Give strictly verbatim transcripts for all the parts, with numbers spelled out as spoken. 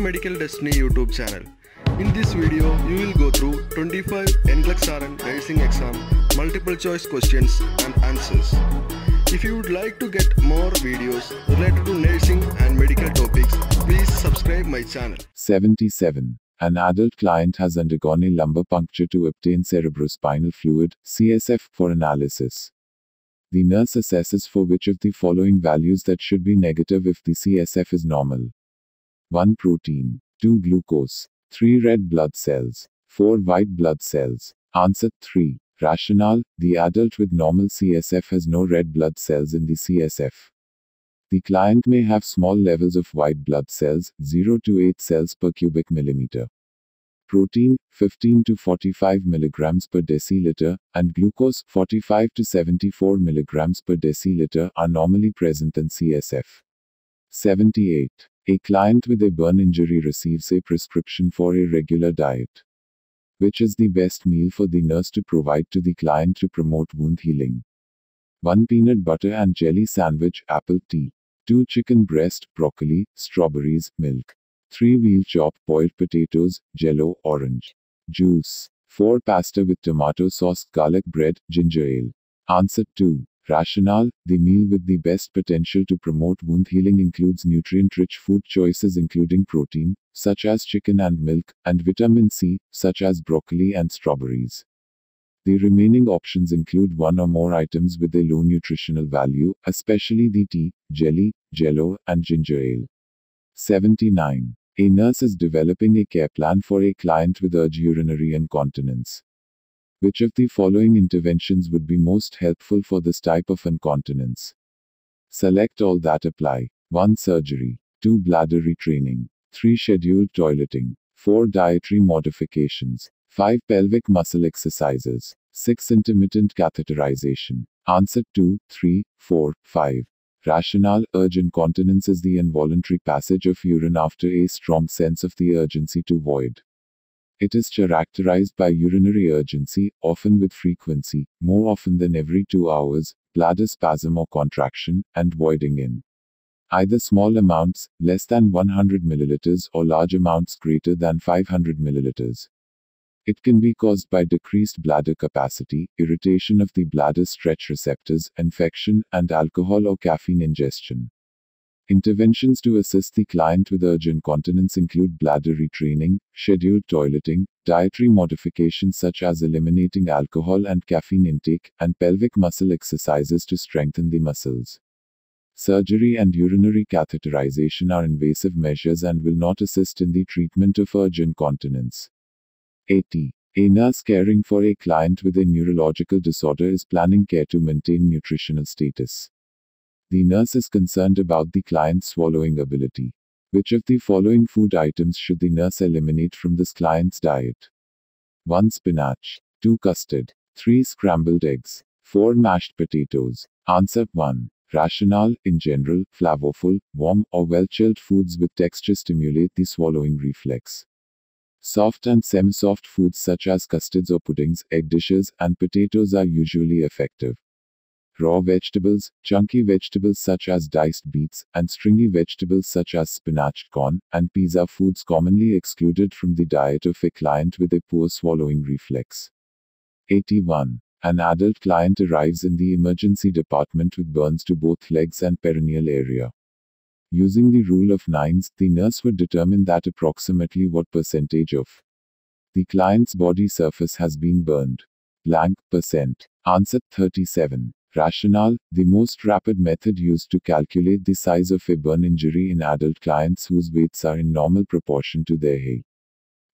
Medical Destiny YouTube channel. In this video, you will go through twenty-five N C L E X R N Rising Exam multiple choice questions and answers. If you would like to get more videos related to nursing and medical topics, please subscribe my channel. seventy-seven. An adult client has undergone a lumbar puncture to obtain cerebrospinal fluid, C S F, for analysis. The nurse assesses for which of the following values that should be negative if the C S F is normal. one Protein. two Glucose. three Red blood cells. four White blood cells. Answer three. Rationale: the adult with normal C S F has no red blood cells in the C S F. The client may have small levels of white blood cells, zero to eight cells per cubic millimeter. Protein, fifteen to forty-five milligrams per deciliter, and glucose, forty-five to seventy-four milligrams per deciliter, are normally present in C S F. seventy-eight. A client with a burn injury receives a prescription for a regular diet. Which is the best meal for the nurse to provide to the client to promote wound healing? one Peanut butter and jelly sandwich, apple tea. two Chicken breast, broccoli, strawberries, milk. three Veal chop, boiled potatoes, jello, orange juice. four Pasta with tomato sauce, garlic bread, ginger ale. Answer two. Rationale: the meal with the best potential to promote wound healing includes nutrient-rich food choices including protein, such as chicken and milk, and vitamin C, such as broccoli and strawberries. The remaining options include one or more items with a low nutritional value, especially the tea, jelly, jello, and ginger ale. seventy-nine. A nurse is developing a care plan for a client with urge urinary incontinence. Which of the following interventions would be most helpful for this type of incontinence? Select all that apply. one Surgery. two Bladder retraining. three Scheduled toileting. four Dietary modifications. five Pelvic muscle exercises. six Intermittent catheterization. Answer two, three, four, five. Rationale: urge incontinence is the involuntary passage of urine after a strong sense of the urgency to void. It is characterized by urinary urgency, often with frequency, more often than every two hours, bladder spasm or contraction, and voiding in either small amounts, less than one hundred milliliters, or large amounts greater than five hundred milliliters. It can be caused by decreased bladder capacity, irritation of the bladder stretch receptors, infection, and alcohol or caffeine ingestion. Interventions to assist the client with urge incontinence include bladder retraining, scheduled toileting, dietary modifications such as eliminating alcohol and caffeine intake, and pelvic muscle exercises to strengthen the muscles. Surgery and urinary catheterization are invasive measures and will not assist in the treatment of urge incontinence. eighty. A nurse caring for a client with a neurological disorder is planning care to maintain nutritional status. The nurse is concerned about the client's swallowing ability. Which of the following food items should the nurse eliminate from this client's diet? one Spinach. two Custard. three Scrambled eggs. four Mashed potatoes. Answer one. Rationale: in general, flavorful, warm, or well-chilled foods with texture stimulate the swallowing reflex. Soft and semi-soft foods such as custards or puddings, egg dishes, and potatoes are usually effective. Raw vegetables, chunky vegetables such as diced beets, and stringy vegetables such as spinach, corn, and peas are foods commonly excluded from the diet of a client with a poor swallowing reflex. eighty-one. An adult client arrives in the emergency department with burns to both legs and perineal area. Using the rule of nines, the nurse would determine that approximately what percentage of the client's body surface has been burned. Blank percent. Answer thirty-seven. Rationale: the most rapid method used to calculate the size of a burn injury in adult clients whose weights are in normal proportion to their height.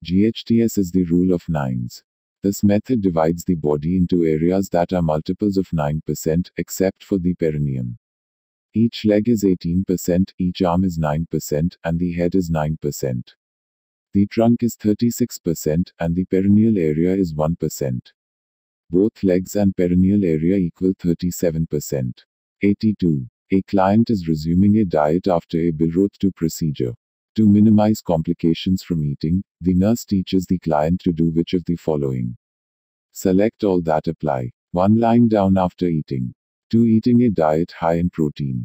G H T S is the rule of nines. This method divides the body into areas that are multiples of nine percent, except for the perineum. Each leg is eighteen percent, each arm is nine percent, and the head is nine percent. The trunk is thirty-six percent, and the perineal area is one percent. Both legs and perineal area equal thirty-seven percent. eighty-two. A client is resuming a diet after a Billroth two procedure. To minimize complications from eating, the nurse teaches the client to do which of the following? Select all that apply. one Lying down after eating. two Eating a diet high in protein.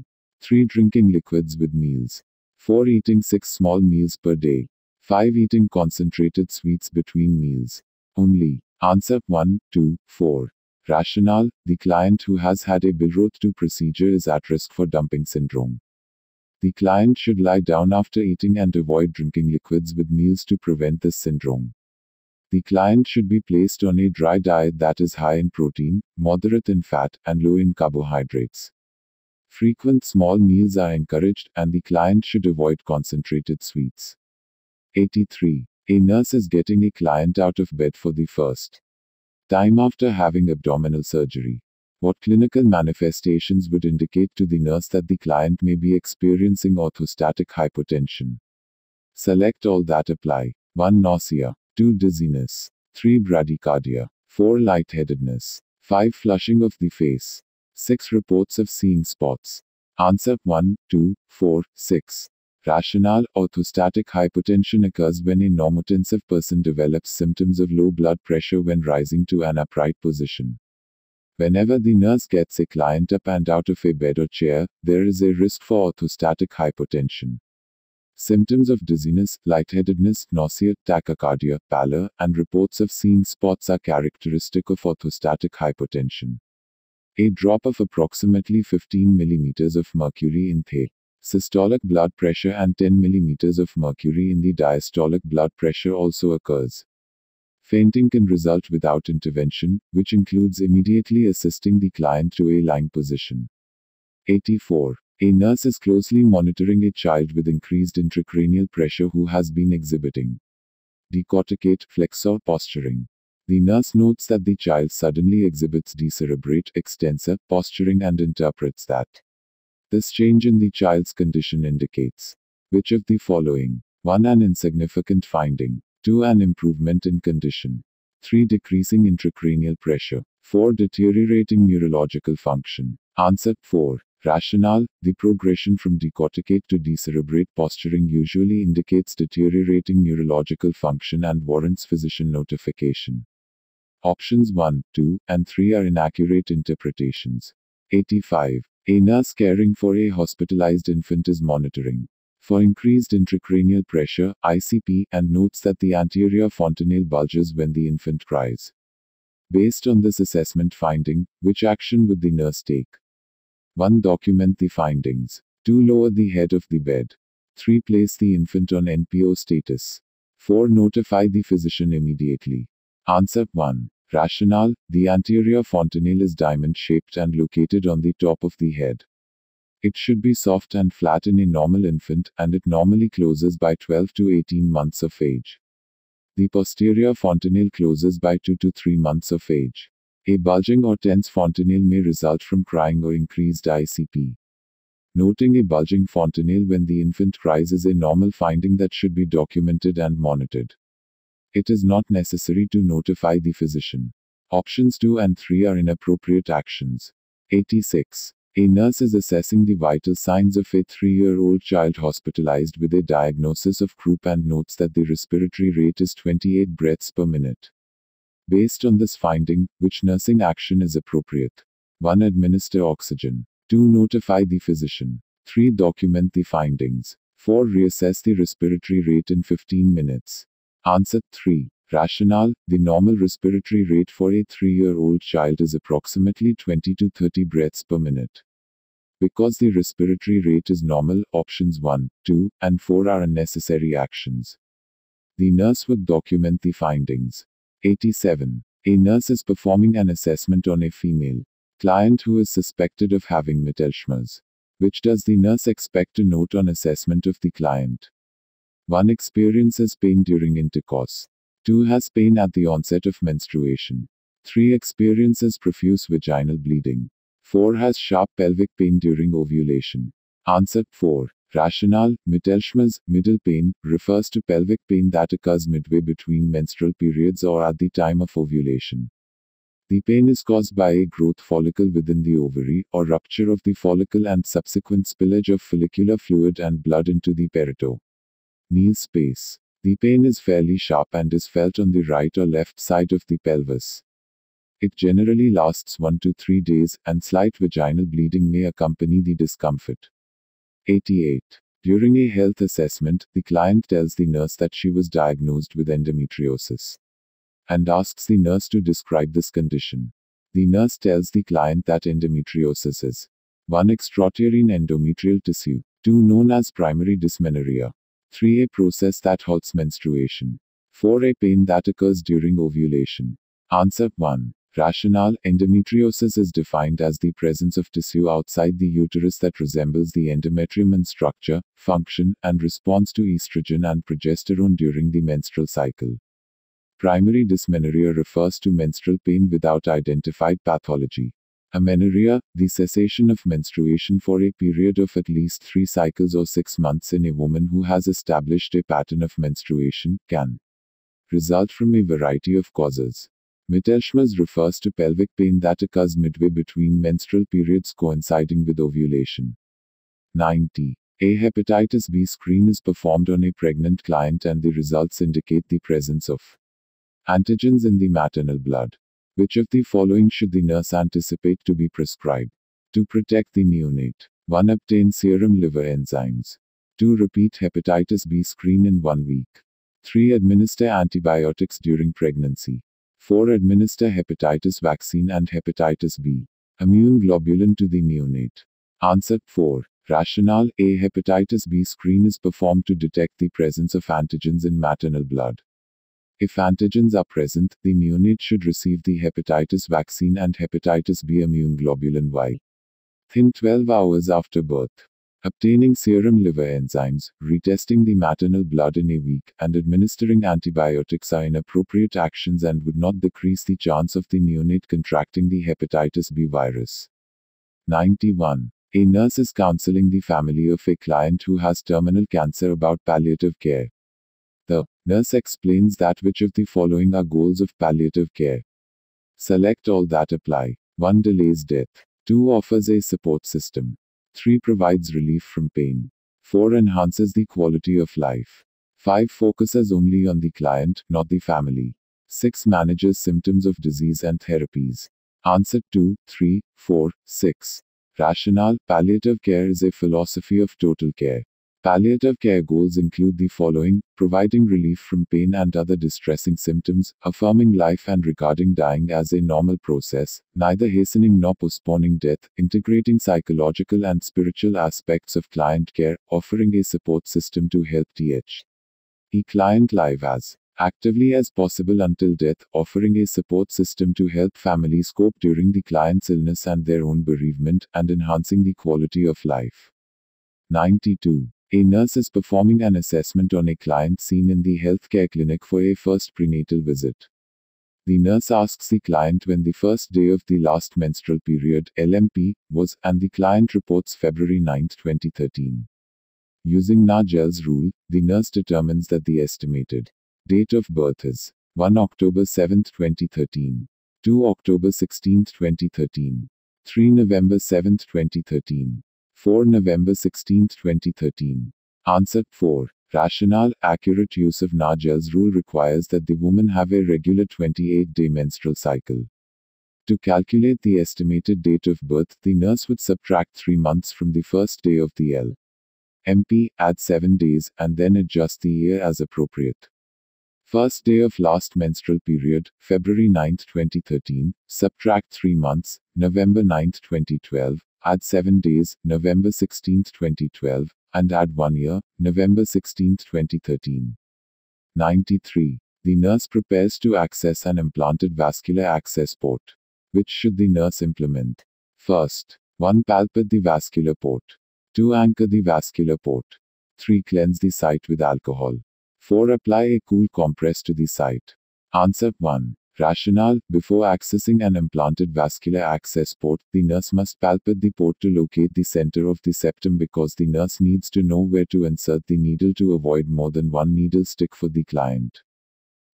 three Drinking liquids with meals. four Eating six small meals per day. five Eating concentrated sweets between meals. Only. Answer one, two, four. Rationale: the client who has had a Billroth two procedure is at risk for dumping syndrome. The client should lie down after eating and avoid drinking liquids with meals to prevent this syndrome. The client should be placed on a dry diet that is high in protein, moderate in fat, and low in carbohydrates. Frequent small meals are encouraged, and the client should avoid concentrated sweets. eighty-three. A nurse is getting a client out of bed for the first time after having abdominal surgery. What clinical manifestations would indicate to the nurse that the client may be experiencing orthostatic hypotension? Select all that apply. one Nausea. two Dizziness. three Bradycardia. four Lightheadedness. five Flushing of the face. six Reports of seeing spots. Answer one, two, four, six. Rationale: orthostatic hypotension occurs when a normotensive person develops symptoms of low blood pressure when rising to an upright position. Whenever the nurse gets a client up and out of a bed or chair, there is a risk for orthostatic hypotension. Symptoms of dizziness, lightheadedness, nausea, tachycardia, pallor, and reports of seeing spots are characteristic of orthostatic hypotension. A drop of approximately fifteen millimeters of mercury in the systolic blood pressure and ten millimeters of mercury in the diastolic blood pressure also occurs. Fainting can result without intervention, which includes immediately assisting the client to a lying position. eighty-four. A nurse is closely monitoring a child with increased intracranial pressure who has been exhibiting decorticate, flexor posturing. The nurse notes that the child suddenly exhibits decerebrate, extensor posturing and interprets that this change in the child's condition indicates which of the following? one An insignificant finding. two An improvement in condition. three Decreasing intracranial pressure. four Deteriorating neurological function. Answer four. Rationale: the progression from decorticate to decerebrate posturing usually indicates deteriorating neurological function and warrants physician notification. Options one, two, and three are inaccurate interpretations. eighty-five. A nurse caring for a hospitalized infant is monitoring for increased intracranial pressure, I C P, and notes that the anterior fontanelle bulges when the infant cries. Based on this assessment finding, which action would the nurse take? one Document the findings. two Lower the head of the bed. three Place the infant on N P O status. four Notify the physician immediately. Answer one. Rationale: the anterior fontanelle is diamond-shaped and located on the top of the head. It should be soft and flat in a normal infant, and it normally closes by twelve to eighteen months of age. The posterior fontanelle closes by two to three months of age. A bulging or tense fontanelle may result from crying or increased I C P. Noting a bulging fontanelle when the infant cries is a normal finding that should be documented and monitored. It is not necessary to notify the physician. Options two and three are inappropriate actions. eighty-six. A nurse is assessing the vital signs of a three-year-old child hospitalized with a diagnosis of croup and notes that the respiratory rate is twenty-eight breaths per minute. Based on this finding, which nursing action is appropriate? one Administer oxygen. two Notify the physician. three Document the findings. four Reassess the respiratory rate in fifteen minutes. Answer three. Rationale: the normal respiratory rate for a three-year-old child is approximately twenty to thirty breaths per minute. Because the respiratory rate is normal, options one, two, and four are unnecessary actions. The nurse would document the findings. eighty-seven. A nurse is performing an assessment on a female client who is suspected of having mittelschmerz. Which does the nurse expect to note on assessment of the client? one Experiences pain during intercourse. two Has pain at the onset of menstruation. three Experiences profuse vaginal bleeding. four Has sharp pelvic pain during ovulation. Answer four. Rationale: mittelschmerz, middle pain, refers to pelvic pain that occurs midway between menstrual periods or at the time of ovulation. The pain is caused by a growth follicle within the ovary, or rupture of the follicle and subsequent spillage of follicular fluid and blood into the peritoneal knee space. The pain is fairly sharp and is felt on the right or left side of the pelvis. It generally lasts one to three days, and slight vaginal bleeding may accompany the discomfort. eighty-eight. During a health assessment, the client tells the nurse that she was diagnosed with endometriosis and asks the nurse to describe this condition. The nurse tells the client that endometriosis is one Extraterritorial endometrial tissue, two Known as primary dysmenorrhea, three A process that halts menstruation, four A pain that occurs during ovulation. Answer one. Rationale: endometriosis is defined as the presence of tissue outside the uterus that resembles the endometrium in structure, function, and response to estrogen and progesterone during the menstrual cycle. Primary dysmenorrhea refers to menstrual pain without identified pathology. Amenorrhea, the cessation of menstruation for a period of at least three cycles or six months in a woman who has established a pattern of menstruation, can result from a variety of causes. Mittelschmerz refers to pelvic pain that occurs midway between menstrual periods coinciding with ovulation. ninety. A hepatitis B screen is performed on a pregnant client and the results indicate the presence of antigens in the maternal blood. Which of the following should the nurse anticipate to be prescribed to protect the neonate? one Obtain serum liver enzymes. two Repeat hepatitis B screen in one week. three Administer antibiotics during pregnancy. four Administer hepatitis vaccine and hepatitis B immune globulin to the neonate. Answer four. Rationale: A hepatitis B screen is performed to detect the presence of antigens in maternal blood. If antigens are present, the neonate should receive the hepatitis vaccine and hepatitis B immune globulin while within twelve hours after birth. Obtaining serum liver enzymes, retesting the maternal blood in a week, and administering antibiotics are inappropriate actions and would not decrease the chance of the neonate contracting the hepatitis B virus. ninety-one. A nurse is counseling the family of a client who has terminal cancer about palliative care. The nurse explains that which of the following are goals of palliative care. Select all that apply. one Delays death. two Offers a support system. three Provides relief from pain. four Enhances the quality of life. five Focuses only on the client, not the family. six Manages symptoms of disease and therapies. Answer two, three, four, six. Rationale: Palliative care is a philosophy of total care. Palliative care goals include the following: providing relief from pain and other distressing symptoms, affirming life and regarding dying as a normal process, neither hastening nor postponing death, integrating psychological and spiritual aspects of client care, offering a support system to help the client live as actively as possible until death, offering a support system to help families cope during the client's illness and their own bereavement, and enhancing the quality of life. ninety-two. A nurse is performing an assessment on a client seen in the healthcare clinic for a first prenatal visit. The nurse asks the client when the first day of the last menstrual period, L M P, was, and the client reports February ninth, twenty thirteen. Using Naegele's rule, the nurse determines that the estimated date of birth is one October seventh, twenty thirteen, two October sixteenth, twenty thirteen, three November seventh, twenty thirteen. four November sixteenth, twenty thirteen. Answer four. Rationale: Accurate use of Naegele's rule requires that the woman have a regular twenty-eight day menstrual cycle. To calculate the estimated date of birth, the nurse would subtract three months from the first day of the L M P, add seven days, and then adjust the year as appropriate. First day of last menstrual period, February ninth, twenty thirteen, subtract three months, November ninth, twenty twelve, add seven days, November sixteenth, twenty twelve, and add one year, November sixteenth, twenty thirteen. ninety-three. The nurse prepares to access an implanted vascular access port. Which should the nurse implement? First, one Palpate the vascular port. two Anchor the vascular port. three Cleanse the site with alcohol. four Apply a cool compress to the site. Answer one. Rationale: Before accessing an implanted vascular access port, the nurse must palpate the port to locate the center of the septum because the nurse needs to know where to insert the needle to avoid more than one needle stick for the client.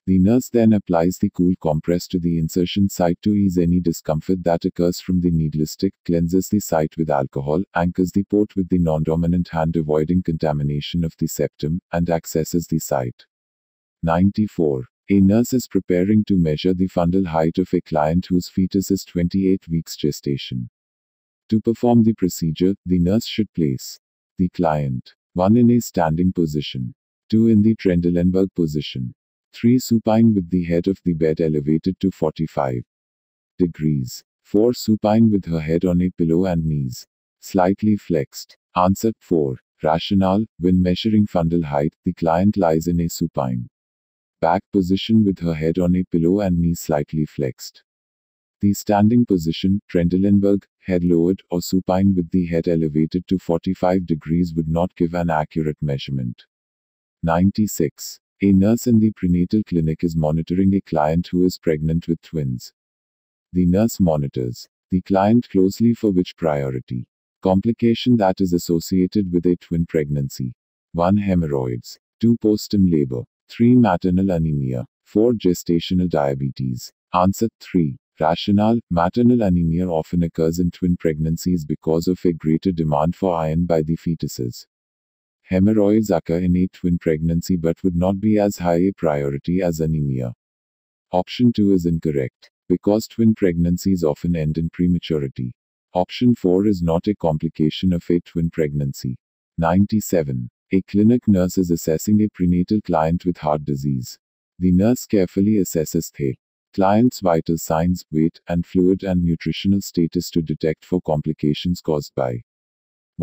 The nurse then applies the cool compress to the insertion site to ease any discomfort that occurs from the needle stick, cleanses the site with alcohol, anchors the port with the non-dominant hand avoiding contamination of the septum, and accesses the site. ninety-four. A nurse is preparing to measure the fundal height of a client whose fetus is twenty-eight weeks gestation. To perform the procedure, the nurse should place the client one in a standing position, two in the Trendelenburg position, three supine with the head of the bed elevated to forty-five degrees, four supine with her head on a pillow and knees slightly flexed. Answer four. Rationale: when measuring fundal height, the client lies in a supine back position with her head on a pillow and knees slightly flexed. The standing position, Trendelenburg, head lowered, or supine with the head elevated to forty-five degrees would not give an accurate measurement. ninety-six. A nurse in the prenatal clinic is monitoring a client who is pregnant with twins. The nurse monitors the client closely for which priority? Complication that is associated with a twin pregnancy. one. Hemorrhoids. two. Postpartum labor. three. Maternal anemia. four. Gestational diabetes. Answer three. Rationale: maternal anemia often occurs in twin pregnancies because of a greater demand for iron by the fetuses. Hemorrhoids occur in a twin pregnancy but would not be as high a priority as anemia. Option two is incorrect, because twin pregnancies often end in prematurity. Option four is not a complication of a twin pregnancy. ninety-seven. A clinic nurse is assessing a prenatal client with heart disease. The nurse carefully assesses the client's vital signs, weight, and fluid and nutritional status to detect for complications caused by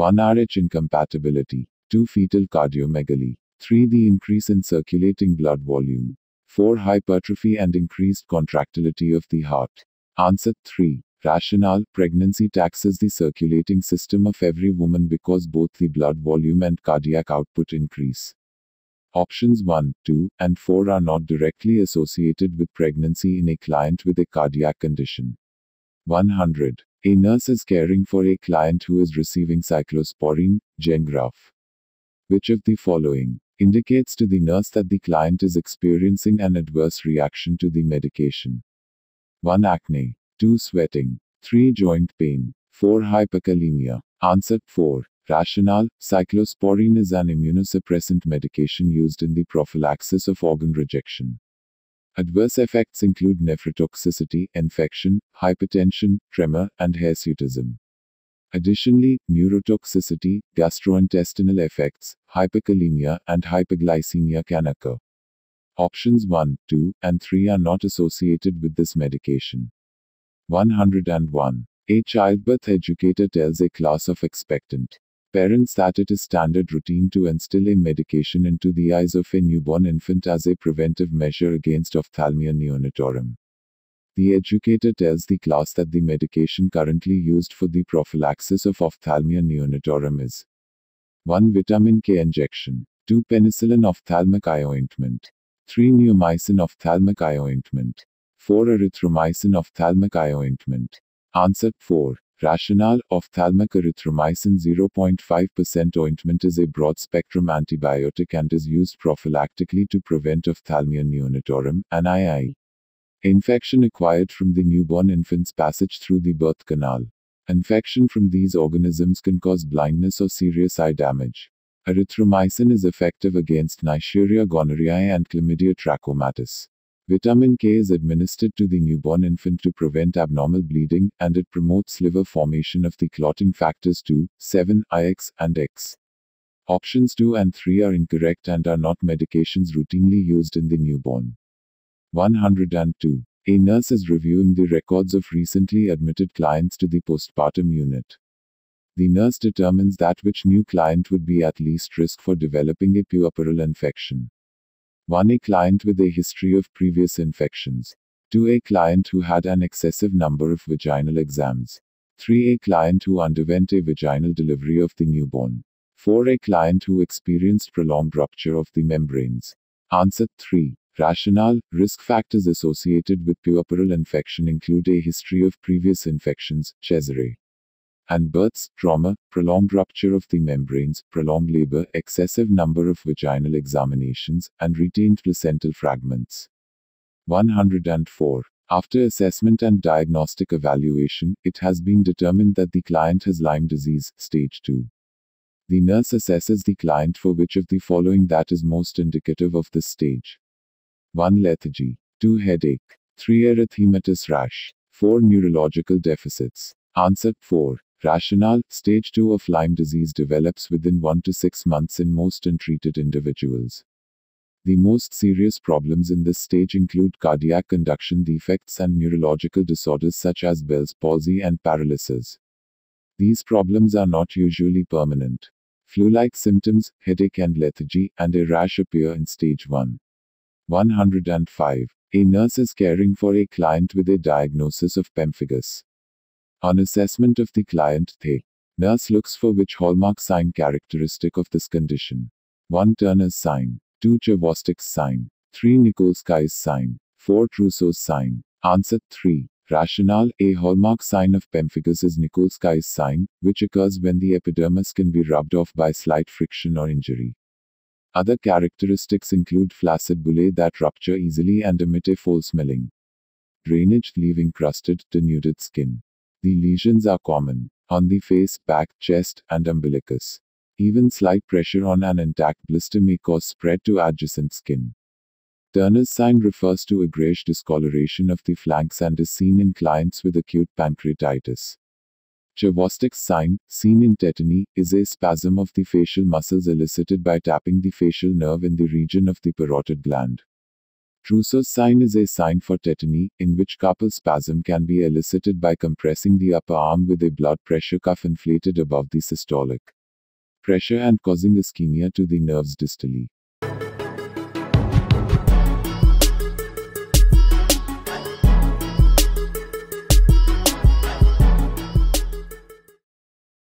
one. R H incompatibility. two. Fetal cardiomegaly. three. The increase in circulating blood volume. four. Hypertrophy and increased contractility of the heart. Answer three. Rationale: pregnancy taxes the circulating system of every woman because both the blood volume and cardiac output increase. Options one, two, and four are not directly associated with pregnancy in a client with a cardiac condition. one hundred. A nurse is caring for a client who is receiving cyclosporine, Gengraf. Which of the following indicates to the nurse that the client is experiencing an adverse reaction to the medication? one. Acne. two. Sweating. three. Joint pain. four. Hyperkalemia. Answer four. Rationale: cyclosporine is an immunosuppressant medication used in the prophylaxis of organ rejection. Adverse effects include nephrotoxicity, infection, hypertension, tremor, and hirsutism. Additionally, neurotoxicity, gastrointestinal effects, hyperkalemia, and hyperglycemia can occur. Options one, two, and three are not associated with this medication. one hundred one. A childbirth educator tells a class of expectant parents that it is standard routine to instill a medication into the eyes of a newborn infant as a preventive measure against ophthalmia neonatorum. The educator tells the class that the medication currently used for the prophylaxis of ophthalmia neonatorum is one. Vitamin K injection. two. Penicillin ophthalmic eye ointment. three. Neomycin ophthalmic eye ointment. four. Erythromycin ophthalmic eye ointment. Answer four. Rationale: ophthalmic erythromycin zero point five percent ointment is a broad-spectrum antibiotic and is used prophylactically to prevent ophthalmia neonatorum, an I I infection acquired from the newborn infant's passage through the birth canal. Infection from these organisms can cause blindness or serious eye damage. Erythromycin is effective against Neisseria gonorrhoeae and Chlamydia trachomatis. Vitamin K is administered to the newborn infant to prevent abnormal bleeding, and it promotes liver formation of the clotting factors two, seven, I X, and X. Options two and three are incorrect and are not medications routinely used in the newborn. one hundred two. A nurse is reviewing the records of recently admitted clients to the postpartum unit. The nurse determines that which new client would be at least risk for developing a puerperal infection. one. A client with a history of previous infections. two. A client who had an excessive number of vaginal exams. three. A client who underwent a vaginal delivery of the newborn. four. A client who experienced prolonged rupture of the membranes. Answer three. Rationale: risk factors associated with puerperal infection include a history of previous infections, Cesarean and births, trauma, prolonged rupture of the membranes, prolonged labor, excessive number of vaginal examinations, and retained placental fragments. one hundred four. After assessment and diagnostic evaluation, it has been determined that the client has Lyme disease, stage two. The nurse assesses the client for which of the following that is most indicative of this stage. one. Lethargy. two. Headache. three. Erythematous rash. four. Neurological deficits. Answer four. Rationale: Stage two of Lyme disease develops within one to six months in most untreated individuals. The most serious problems in this stage include cardiac conduction defects and neurological disorders such as Bell's palsy and paralysis. These problems are not usually permanent. Flu-like symptoms, headache and lethargy, and a rash appear in stage one. one hundred five. A nurse is caring for a client with a diagnosis of pemphigus. On assessment of the client, the nurse looks for which hallmark sign characteristic of this condition. one Turner's sign. two Chvostek's sign. three Nikolsky's sign. four Trousseau's sign. Answer three. Rationale: A hallmark sign of pemphigus is Nikolsky's sign, which occurs when the epidermis can be rubbed off by slight friction or injury. Other characteristics include flaccid bullae that rupture easily and emit a foul-smelling drainage, leaving crusted, denuded skin. The lesions are common on the face, back, chest, and umbilicus. Even slight pressure on an intact blister may cause spread to adjacent skin. Turner's sign refers to a grayish discoloration of the flanks and is seen in clients with acute pancreatitis. Chvostek's sign, seen in tetany, is a spasm of the facial muscles elicited by tapping the facial nerve in the region of the parotid gland. Trousseau's sign is a sign for tetany, in which carpal spasm can be elicited by compressing the upper arm with a blood pressure cuff inflated above the systolic pressure and causing ischemia to the nerves distally.